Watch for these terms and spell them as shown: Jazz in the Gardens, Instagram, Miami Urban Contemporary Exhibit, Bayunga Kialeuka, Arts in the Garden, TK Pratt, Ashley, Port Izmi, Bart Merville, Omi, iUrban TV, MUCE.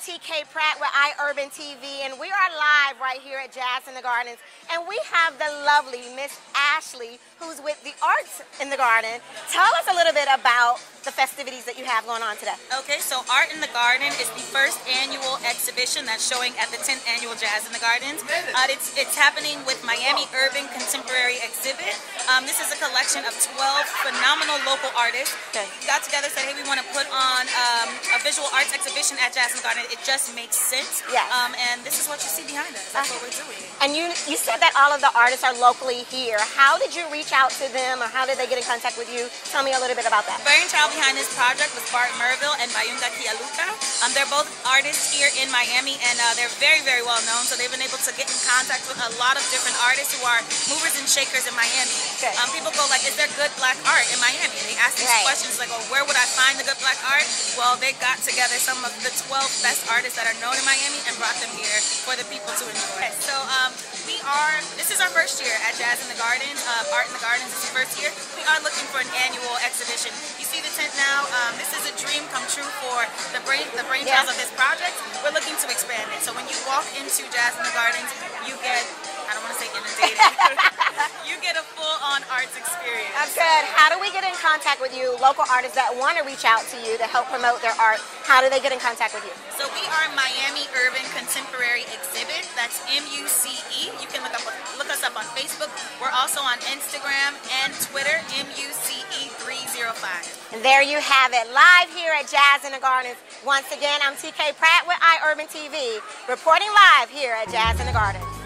TK Pratt with iUrban TV, and we are live right here at Jazz in the Gardens, and we have the lovely Miss Ashley, who's with the Arts in the Garden. Tell us a little bit about the festivities that you have going on today. Okay, so Art in the Garden is the first annual exhibition that's showing at the 10th annual Jazz in the Gardens. It's happening with Miami Urban Contemporary Exhibit. This is a collection of 12 phenomenal local artists. Okay. Got together, said, hey, we want to put on a visual arts exhibition at Jazz in the Garden. It just makes sense. Yes. And this is what you see behind us. That's what we're doing. And you said that all of the artists are locally here. How did you reach out to them, or how did they get in contact with you? Tell me a little bit about that. The brainchild behind this project was Bart Merville and Bayunga Kialeuka. They're both artists here in Miami, and they're very, very well known. So they've been able to get in contact with a lot of different artists who are movers and shakers in Miami. Okay. People go like, is there good black art in Miami? And they ask these questions like, oh, where would I find the good black art? Well, they got together some of the 12 best artists that are known in Miami and brought them here for the people to enjoy. Okay. So this is our first year at Jazz in the Garden. Art in the Gardens is the first year. We are looking for an annual exhibition. You see the tent now. This is a dream come true for the brainchild of this project. We're looking to expand it. So when you walk into Jazz in the Gardens, you get, I don't want to say inundated, you get a full-on arts experience. That's good. How do we get in contact with you, local artists that want to reach out to you to help promote their art? How do they get in contact with you? So we are Miami Urban Contemporary Exhibit. That's MUCE. You can look us up on Facebook. We're also on Instagram and Twitter, MUCE305. And there you have it, live here at Jazz in the Gardens. Once again, I'm TK Pratt with iUrban TV, reporting live here at Jazz in the Gardens.